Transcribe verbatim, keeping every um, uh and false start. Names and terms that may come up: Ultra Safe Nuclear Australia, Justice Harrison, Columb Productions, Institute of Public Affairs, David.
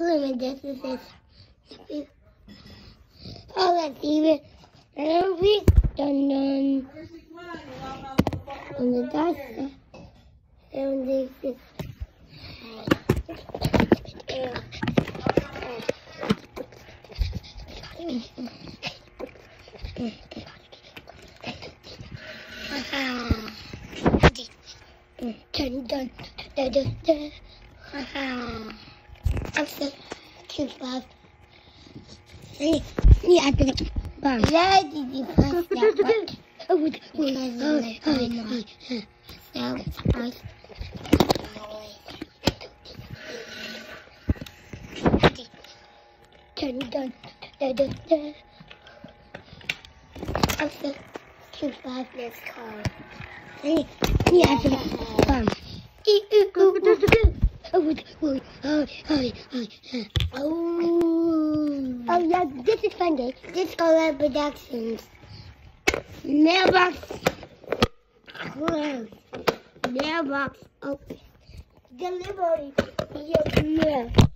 Column, and this is his. Oh, that's David. And we dun dun. On the dark side. And this is. Dun dun dun dun dun. Haha. I'm so cute, Bob. Hey, I think Bob. Why did you press that button? Oh, with my phone. Now it's us. Dun dun dun dun dun. I'm so cute, Bob. Let's call. Hey, I think Bob. Oh, oh, oh, oh, oh, oh, oh, yeah, this is Sunday. This is Columb Productions. Mailbox closed. Mailbox open. Delivery to your mail.